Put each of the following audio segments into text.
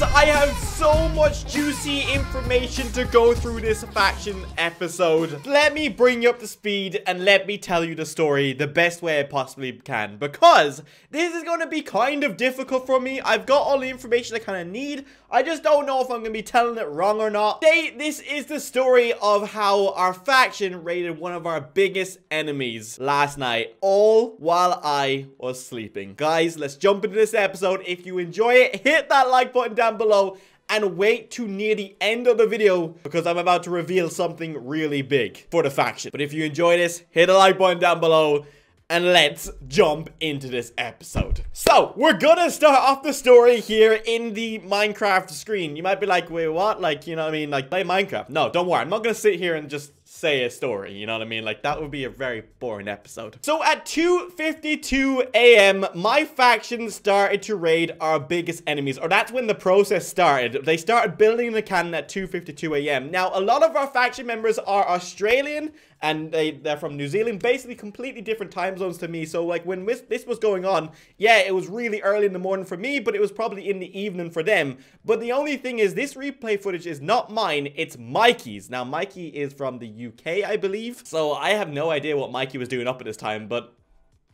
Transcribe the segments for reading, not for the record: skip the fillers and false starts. guys, I have so much juicy information to go through this faction episode. Let me bring you up to speed and let me tell you the story the best way I possibly can, because this is going to be kind of difficult for me. I've got all the information I kind of need. I just don't know if I'm going to be telling it wrong or not. Today, this is the story of how our faction raided one of our biggest enemies last night, all while I was sleeping. Guys, let's jump into this episode. If you enjoy it, hit that like button down below and wait to near the end of the video because I'm about to reveal something really big for the faction. But if you enjoy this, hit a like button down below and let's jump into this episode. So, we're gonna start off the story here in the Minecraft screen. You might be like, wait, what? Like, you know what I mean? Like, play Minecraft. No, don't worry. I'm not gonna sit here and just say a story, you know what I mean? Like, that would be a very boring episode. So, at 2:52 a.m., my faction started to raid our biggest enemies, or that's when the process started. They started building the cannon at 2:52 a.m. Now, a lot of our faction members are Australian, and they're from New Zealand, basically completely different time zones to me. So, like, when this was going on, yeah, it was really early in the morning for me, but it was probably in the evening for them. But the only thing is, this replay footage is not mine, it's Mikey's. Now, Mikey is from the UK, I believe. So I have no idea what Mikey was doing up at this time, but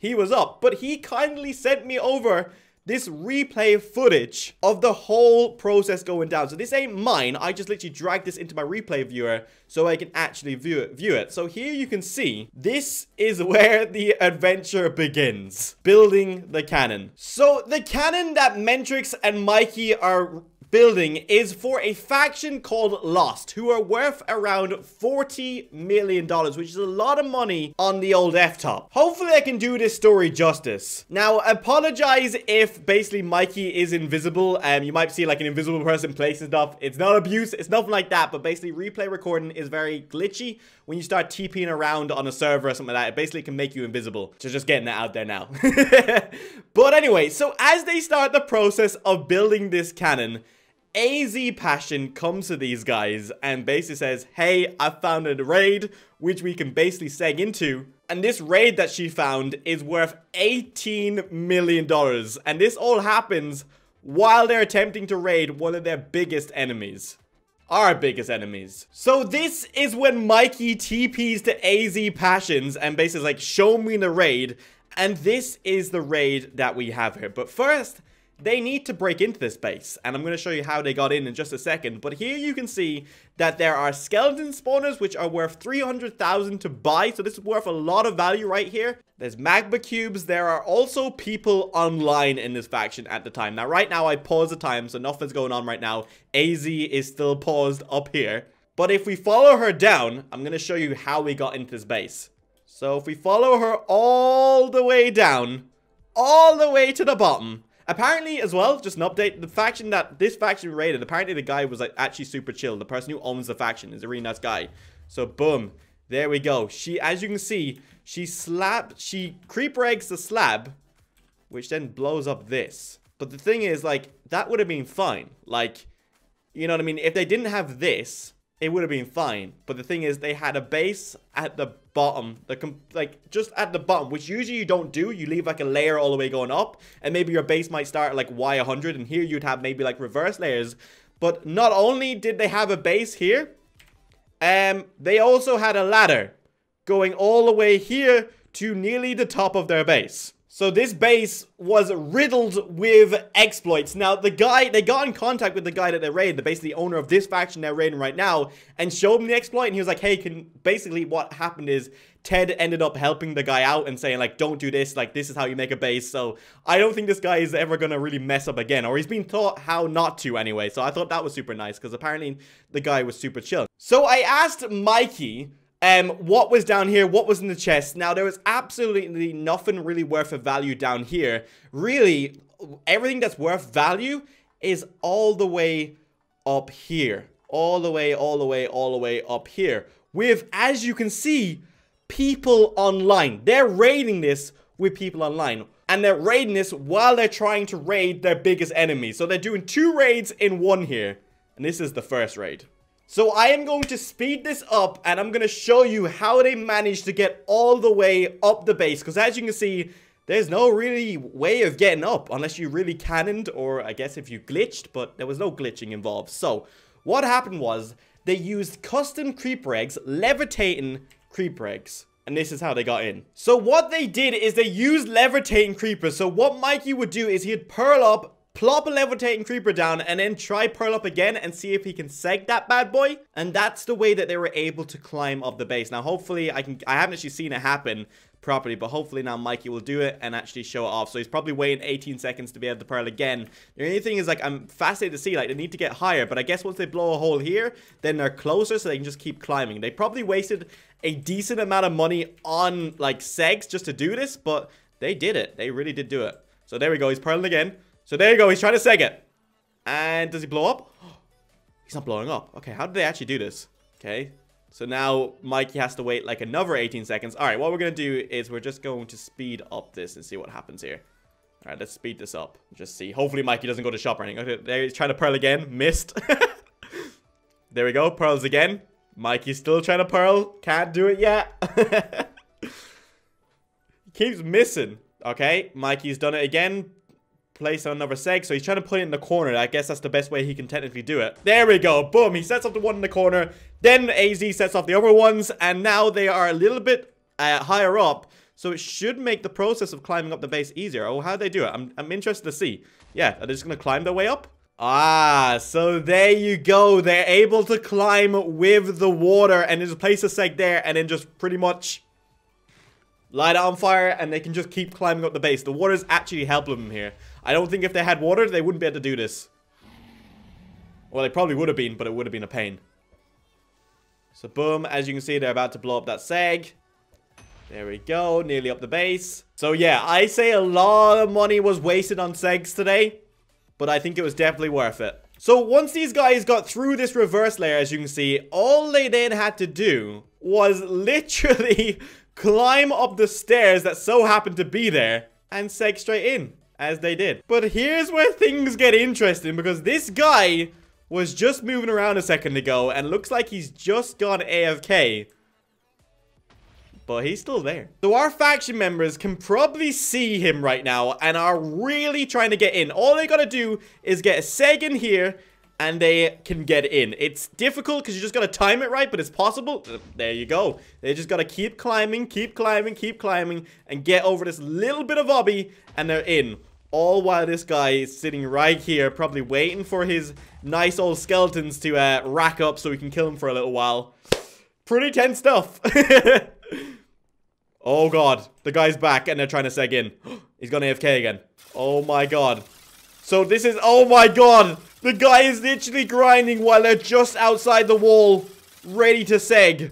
he was up. But he kindly sent me over this replay footage of the whole process going down. So this ain't mine. I just literally dragged this into my replay viewer so I can actually view it. So here you can see, this is where the adventure begins. Building the cannon. So the cannon that Mentrix and Mikey are building is for a faction called Lost, who are worth around $40 million, which is a lot of money on the old F-Top. Hopefully I can do this story justice. Now, apologize if basically Mikey is invisible, and you might see like an invisible person, place and stuff. It's not abuse, it's nothing like that, but basically replay recording is very glitchy. When you start TPing around on a server or something like that, it basically can make you invisible. So just getting that out there now. But anyway, so as they start the process of building this cannon, AZ Passion comes to these guys and basically says, hey, I found a raid, which we can basically seg into. And this raid that she found is worth $18 million. And this all happens while they're attempting to raid one of their biggest enemies. Our biggest enemies. So this is when Mikey TPs to AZ Passions and basically is like, show me the raid. And this is the raid that we have here. But first, they need to break into this base, and I'm going to show you how they got in just a second. But here you can see that there are skeleton spawners, which are worth 300,000 to buy, so this is worth a lot of value right here. There's magma cubes. There are also people online in this faction at the time. Now, right now, I pause the time, so nothing's going on right now. AZ is still paused up here. But if we follow her down, I'm going to show you how we got into this base. So if we follow her all the way down, all the way to the bottom. Apparently, as well, just an update, the faction that this faction raided, apparently the guy was like actually super chill. The person who owns the faction is a really nice guy. So boom, there we go. She, as you can see, she creeper eggs the slab, which then blows up this. But the thing is, like, that would have been fine. Like, you know what I mean? If they didn't have this, it would have been fine. But the thing is, they had a base at the bottom, like just at the bottom, which usually you don't do. You leave like a layer all the way going up, and maybe your base might start at like Y100, and here you'd have maybe like reverse layers. But not only did they have a base here, they also had a ladder going all the way here to nearly the top of their base. So this base was riddled with exploits. Now, the guy, they got in contact with the guy that they raided, the basically owner of this faction they're raiding right now, and showed him the exploit, and he was like, hey, basically what happened is Ted ended up helping the guy out and saying, like, don't do this, like, this is how you make a base. So I don't think this guy is ever gonna really mess up again, or he's been taught how not to anyway. So I thought that was super nice, because apparently the guy was super chill. So I asked Mikey, what was down here? What was in the chest? Now, there was absolutely nothing really worth of value down here. Really, everything that's worth value is all the way up here. All the way up here. With, as you can see, people online. They're raiding this with people online. And they're raiding this while they're trying to raid their biggest enemy. So they're doing two raids in one here. And this is the first raid. So I am going to speed this up, and I'm going to show you how they managed to get all the way up the base. Because as you can see, There's no really way of getting up unless you really cannoned, or I guess if you glitched, but there was no glitching involved. So what happened was they used custom creeper eggs, levitating creeper eggs. And this is how they got in. So what they did is they used levitating creepers. So what Mikey would do is he'd pearl up, plop a levitating creeper down, and then try pearl up again and see if he can seg that bad boy. And that's the way that they were able to climb up the base. Now, hopefully, I haven't actually seen it happen properly, but hopefully now Mikey will do it and actually show it off. So he's probably waiting 18 seconds to be able to pearl again. The only thing is, like, I'm fascinated to see, like, they need to get higher, but I guess once they blow a hole here, then they're closer, so they can just keep climbing. They probably wasted a decent amount of money on, like, segs just to do this, but they did it. They really did do it. So there we go. He's pearling again. So there you go, he's trying to seg it. And does he blow up? He's not blowing up. Okay, how did they actually do this? Okay, so now Mikey has to wait like another 18 seconds. All right, what we're going to do is we're just going to speed up this and see what happens here. All right, let's speed this up. Just see. Hopefully Mikey doesn't go to shop or anything. Okay, there he's trying to pearl again. Missed. There we go, pearls again. Mikey's still trying to pearl. Can't do it yet. Keeps missing. Okay, Mikey's done it again. Place on another seg, so he's trying to put it in the corner. I guess that's the best way he can technically do it. There we go, boom, he sets up the one in the corner, then AZ sets off the other ones, and now they are a little bit higher up, so it should make the process of climbing up the base easier. Oh, how'd they do it? I'm interested to see. Yeah, are they just gonna climb their way up? Ah, so there you go, they're able to climb with the water, and just place a seg there, and then just pretty much light it on fire, and they can just keep climbing up the base. The water's actually helping them here. I don't think if they had water, they wouldn't be able to do this. Well, they probably would have been, but it would have been a pain. So, boom. As you can see, they're about to blow up that seg. There we go. Nearly up the base. So, yeah. I say a lot of money was wasted on segs today, but I think it was definitely worth it. So, once these guys got through this reverse layer, as you can see, all they then had to do was literally climb up the stairs that so happened to be there and seg straight in, as they did. But here's where things get interesting, because this guy was just moving around a second ago and looks like he's just gone AFK, but he's still there. So our faction members can probably see him right now and are really trying to get in. All they gotta do is get a seg in here and they can get in. It's difficult because you just got to time it right, but it's possible. There you go. They just got to keep climbing, keep climbing, keep climbing, and get over this little bit of obby, and they're in. All while this guy is sitting right here, probably waiting for his nice old skeletons to rack up so we can kill him for a little while. Pretty tense stuff. Oh, God. The guy's back, and they're trying to seg in. He's gone AFK again. Oh, my God. So this is... Oh, my God. The guy is literally grinding while they're just outside the wall, ready to seg.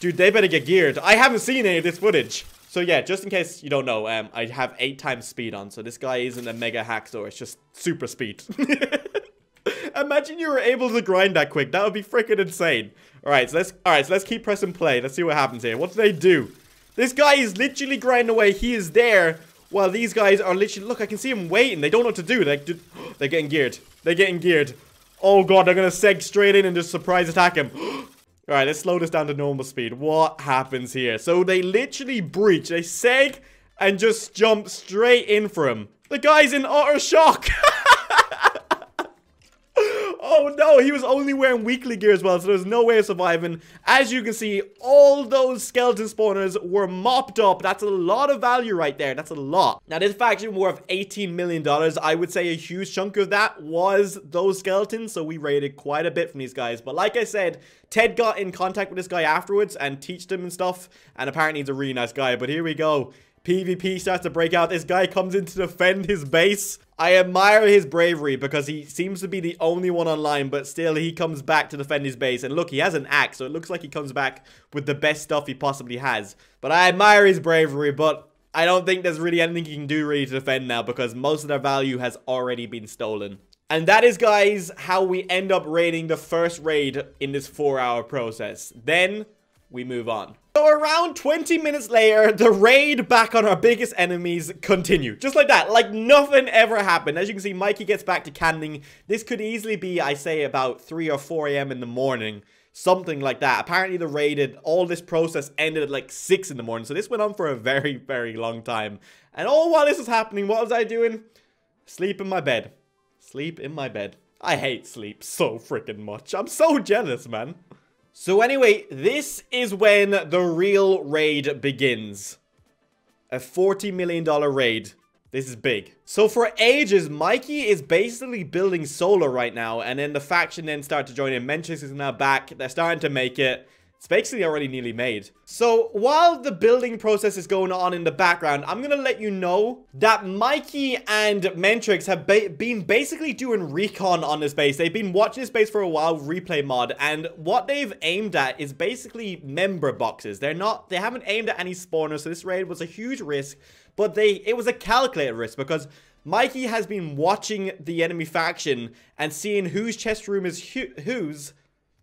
Dude, they better get geared. I haven't seen any of this footage. So yeah, just in case you don't know, I have 8 times speed on, so this guy isn't a mega hacksaw. It's just super speed. Imagine you were able to grind that quick. That would be freaking insane. All right, so let's keep pressing play. Let's see what happens here. What do they do? This guy is literally grinding away. He is there. Well, these guys are literally... Look, I can see them waiting. They don't know what to do. They're getting geared. They're getting geared. Oh, God. They're going to seg straight in and just surprise attack him. All right, let's slow this down to normal speed. What happens here? So, they literally breach. They seg and just jump straight in for him. The guy's in utter shock. Oh, no. He was only wearing weekly gear as well, so there's no way of surviving. As you can see, all those skeleton spawners were mopped up. That's a lot of value right there. That's a lot. Now, this faction worth $18 million. I would say a huge chunk of that was those skeletons, so we raided quite a bit from these guys. But like I said, Ted got in contact with this guy afterwards and teached him and stuff, and apparently he's a really nice guy. But here we go. PvP starts to break out. This guy comes in to defend his base. I admire his bravery because he seems to be the only one online, but still he comes back to defend his base. And look, he has an axe, so it looks like he comes back with the best stuff he possibly has. But I admire his bravery, but I don't think there's really anything he can do really to defend now because most of their value has already been stolen. And that is, guys, how we end up raiding the first raid in this 4-hour process. Then we move on. So around 20 minutes later, the raid back on our biggest enemies continued. Just like that. Like nothing ever happened. As you can see, Mikey gets back to canning. This could easily be, I say, about 3 or 4 a.m. in the morning. something like that. Apparently the raid and all this process ended at like 6 in the morning, so this went on for a very, very long time. And all while this was happening, what was I doing? Sleep in my bed. Sleep in my bed. I hate sleep so freaking much. I'm so jealous, man. So anyway, this is when the real raid begins. A $40 million raid. This is big. So for ages, Mikey is basically building solar right now. And then the faction then start to join in. Mentrix is now back. They're starting to make it. It's basically already nearly made. So while the building process is going on in the background, I'm going to let you know that Mikey and Mentrix have been basically doing recon on this base. They've been watching this base for a while, replay mod, and what they've aimed at is basically member boxes. They haven't aimed at any spawners, so this raid was a huge risk, but it was a calculated risk because Mikey has been watching the enemy faction and seeing whose chest room is whose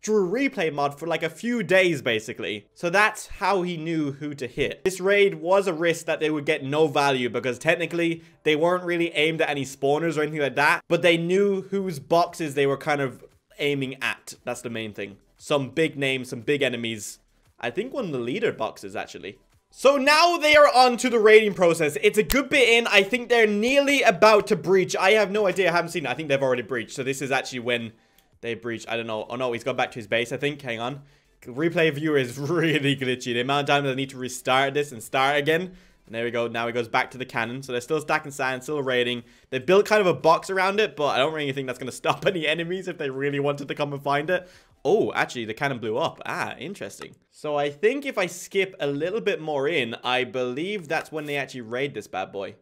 through replay mod for like a few days basically. So that's how he knew who to hit. This raid was a risk that they would get no value because technically they weren't really aimed at any spawners or anything like that, but they knew whose boxes they were kind of aiming at. That's the main thing. Some big names, some big enemies. I think one of the leader boxes actually. So now they are on to the raiding process. It's a good bit in. I think they're nearly about to breach. I have no idea. I haven't seen it. I think they've already breached. So this is actually when they breached. I don't know. Oh no, he's gone back to his base, I think. Hang on. Replay viewer is really glitchy. The amount of time they need to restart this and start again. And there we go. Now he goes back to the cannon. So they're still stacking sand, still raiding. They built kind of a box around it, but I don't really think that's going to stop any enemies if they really wanted to come and find it. Oh, actually, the cannon blew up. Ah, interesting. So I think if I skip a little bit more in, I believe that's when they actually raid this bad boy.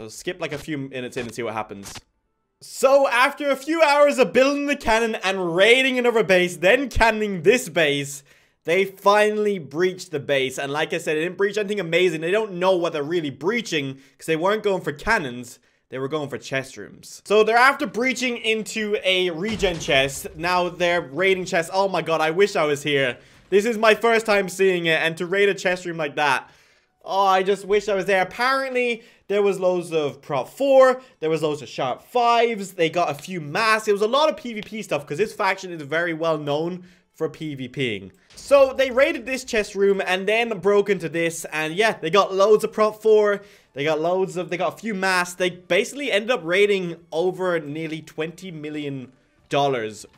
I'll skip like a few minutes in and see what happens. So after a few hours of building the cannon and raiding another base, then cannoning this base, they finally breached the base. And like I said, they didn't breach anything amazing. They don't know what they're really breaching because they weren't going for cannons. They were going for chest rooms. So they're after breaching into a regen chest. Now they're raiding chests. Oh my god, I wish I was here. This is my first time seeing it, and to raid a chest room like that. Oh, I just wish I was there. Apparently, there was loads of Prop 4. There was loads of Sharp 5s. They got a few masks. It was a lot of PvP stuff because this faction is very well known for PvPing. So they raided this chest room and then broke into this. And yeah, they got loads of Prop 4. They got a few masks. They basically ended up raiding over nearly $20 million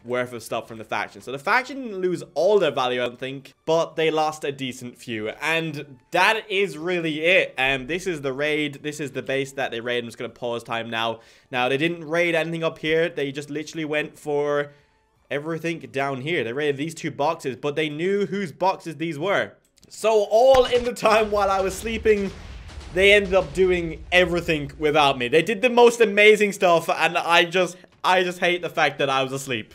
worth of stuff from the faction. So the faction didn't lose all their value, I don't think, but they lost a decent few. And that is really it. And this is the raid. This is the base that they raided. I'm just going to pause time now. Now, they didn't raid anything up here. They just literally went for everything down here. They raided these two boxes, but they knew whose boxes these were. So all in the time while I was sleeping, they ended up doing everything without me. They did the most amazing stuff, and I just hate the fact that I was asleep.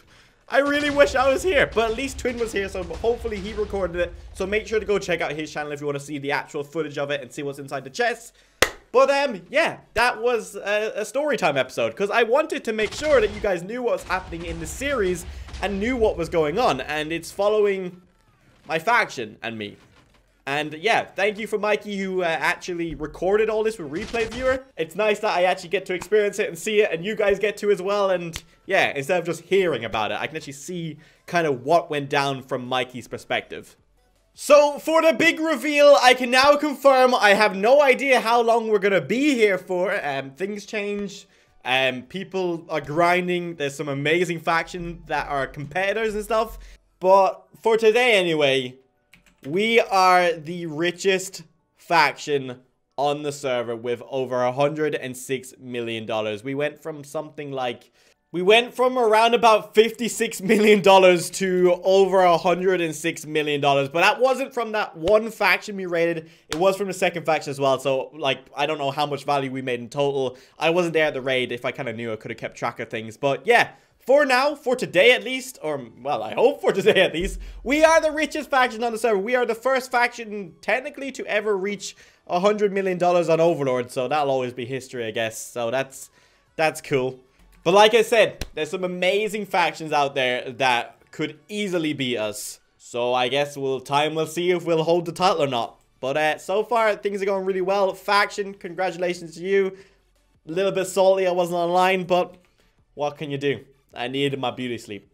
I really wish I was here, but at least Twin was here, so hopefully he recorded it. So make sure to go check out his channel if you want to see the actual footage of it and see what's inside the chest. But yeah, that was a story time episode because I wanted to make sure that you guys knew what was happening in the series and knew what was going on, and it's following my faction and me. And yeah, thank you for Mikey who actually recorded all this with Replay Viewer. It's nice that I actually get to experience it and see it, and you guys get to as well. And yeah, instead of just hearing about it, I can actually see kind of what went down from Mikey's perspective. So for the big reveal, I can now confirm I have no idea how long we're going to be here for. Things change. People are grinding. There's some amazing factions that are competitors and stuff. But for today anyway, we are the richest faction on the server with over $106 million. We went from around about $56 million to over $106 million. But that wasn't from that one faction we raided. It was from the second faction as well. So, like, I don't know how much value we made in total. I wasn't there at the raid. If I kind of knew, I could have kept track of things. But, yeah. For now, for today at least, or, well, I hope for today at least, we are the richest faction on the server. We are the first faction, technically, to ever reach $100 million on Overlord, so that'll always be history, I guess. So that's cool. But like I said, there's some amazing factions out there that could easily beat us. So I guess time will see if we'll hold the title or not. But so far, things are going really well. Faction, congratulations to you. A little bit salty I wasn't online, but what can you do? I needed my beauty sleep.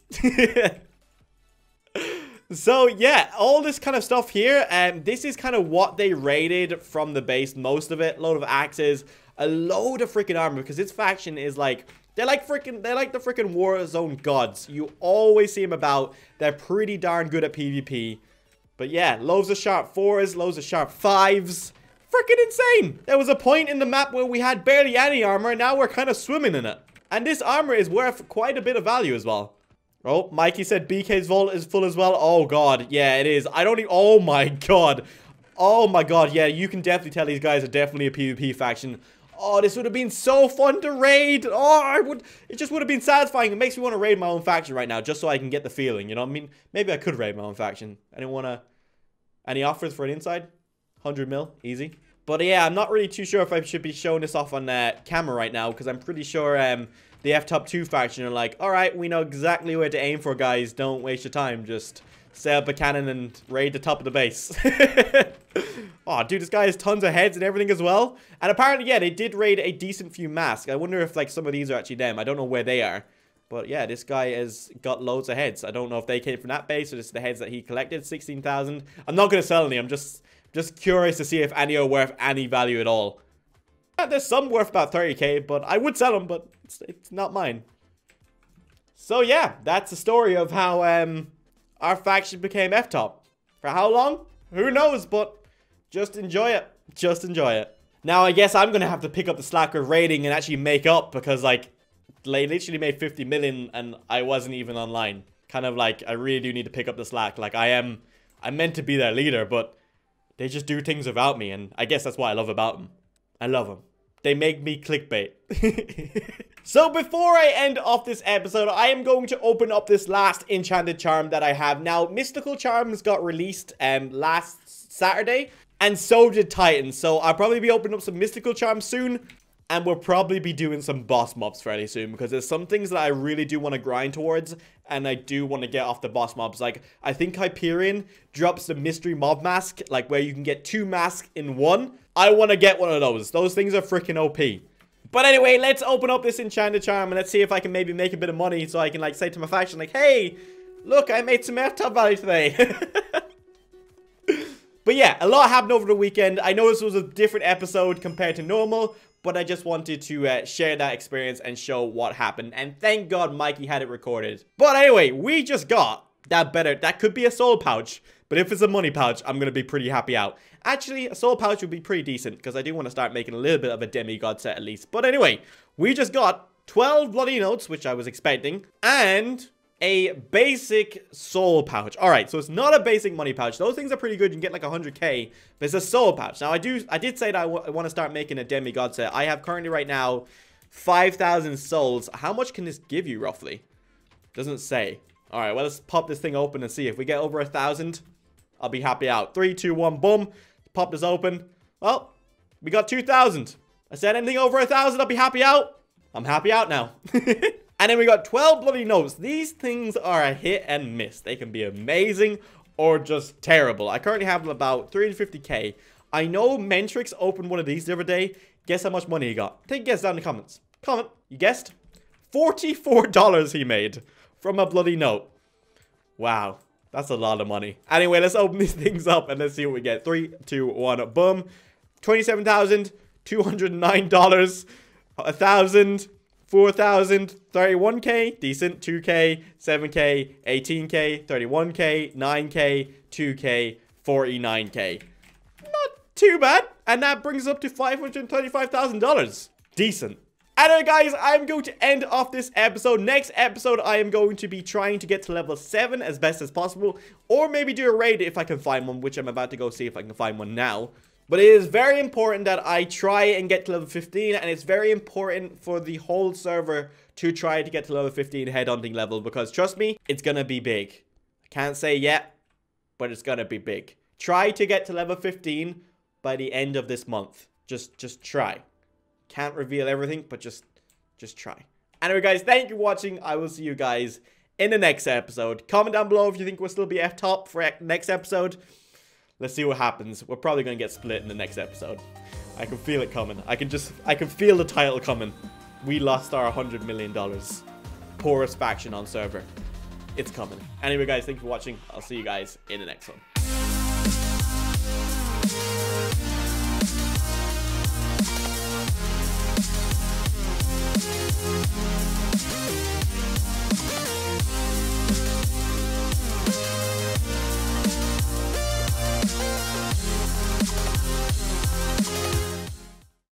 So yeah, all this kind of stuff here, and this is kind of what they raided from the base, most of it. A load of axes, a load of freaking armor, because this faction is like, they're like the freaking Warzone gods. You always see them about. They're pretty darn good at PvP. But yeah, loads of sharp 4s, loads of sharp 5s. Freaking insane. There was a point in the map where we had barely any armor, and now we're kind of swimming in it. And this armor is worth quite a bit of value as well. Oh, Mikey said BK's vault is full as well. Oh, God. Yeah, it is. I don't even... Oh, my God. Oh, my God. Yeah, you can definitely tell these guys are definitely a PvP faction. Oh, this would have been so fun to raid. Oh, I would... It just would have been satisfying. It makes me want to raid my own faction right now, just so I can get the feeling, you know what I mean? Maybe I could raid my own faction. Anyone want to... Any offers for an inside? 100 mil. Easy. But, yeah, I'm not really too sure if I should be showing this off on camera right now, because I'm pretty sure... The F-Top 2 faction are like, alright, we know exactly where to aim for, guys. Don't waste your time. Just set up a cannon and raid the top of the base. Oh, dude, this guy has tons of heads and everything as well. And apparently, yeah, they did raid a decent few masks. I wonder if, like, some of these are actually them. I don't know where they are. But, yeah, this guy has got loads of heads. I don't know if they came from that base or just the heads that he collected. 16,000. I'm not going to sell any. I'm just curious to see if any are worth any value at all. There's some worth about 30k, but I would sell them, but it's not mine. So yeah, that's the story of how our faction became F-Top. For how long? Who knows, but just enjoy it. Just enjoy it. Now I guess I'm gonna have to pick up the slack of raiding and actually make up, because like they literally made 50 million and I wasn't even online. Kind of like, I really do need to pick up the slack. Like I'm meant to be their leader, but they just do things without me, and I guess that's what I love about them. I love them. They make me clickbait. So before I end off this episode, I am going to open up this last enchanted charm that I have. Now, Mystical Charms got released last Saturday, and so did Titans. So I'll probably be opening up some Mystical Charms soon, and we'll probably be doing some boss mobs fairly soon, because there's some things that I really do want to grind towards, and I do want to get off the boss mobs. Like, I think Hyperion drops the mystery mob mask, like where you can get 2 masks in one. I want to get one of those. Those things are freaking OP. But anyway, let's open up this enchanted charm and let's see if I can maybe make a bit of money so I can like say to my faction like, hey, look, I made some F-Top value today. But yeah, a lot happened over the weekend. I know this was a different episode compared to normal, but I just wanted to share that experience and show what happened. And thank God Mikey had it recorded. But anyway, we just got that better. That could be a soul pouch. But if it's a money pouch, I'm going to be pretty happy out. Actually, a soul pouch would be pretty decent, because I do want to start making a little bit of a demigod set at least. But anyway, we just got 12 bloody notes, which I was expecting, and a basic soul pouch. All right, so it's not a basic money pouch. Those things are pretty good. You can get like 100k, but it's a soul pouch. Now, I did say that I want to start making a demigod set. I have currently right now 5,000 souls. How much can this give you roughly? Doesn't say. All right, well, let's pop this thing open and see. If we get over 1,000... I'll be happy out. 3, 2, 1, boom. Pop this open. Well, we got 2,000. I said anything over 1,000, I'll be happy out. I'm happy out now. And then we got 12 bloody notes. These things are a hit and miss. They can be amazing or just terrible. I currently have about 350k. I know Mentrix opened one of these the other day. Guess how much money he got? Take a guess down in the comments. Comment. You guessed? $44 he made from a bloody note. Wow. That's a lot of money. Anyway, let's open these things up and let's see what we get. 3, 2, 1, boom. $27,209. 1,000. 4,000. 31k. Decent. 2k. 7k. 18k. 31k. 9k. 2k. 49k. Not too bad. And that brings up to $535,000. Decent. Anyway, guys, I'm going to end off this episode. Next episode, I am going to be trying to get to level 7 as best as possible. Or maybe do a raid if I can find one, which I'm about to go see if I can find one now. But it is very important that I try and get to level 15. And it's very important for the whole server to try to get to level 15 headhunting level. Because trust me, it's going to be big. I can't say yet, but it's going to be big. Try to get to level 15 by the end of this month. Just try. Can't reveal everything, but just try. Anyway, guys, thank you for watching. I will see you guys in the next episode. Comment down below if you think we'll still be F-Top for next episode. Let's see what happens. We're probably going to get split in the next episode. I can feel it coming. I can feel the title coming. We lost our $100 million. Poorest faction on server. It's coming. Anyway, guys, thank you for watching. I'll see you guys in the next one.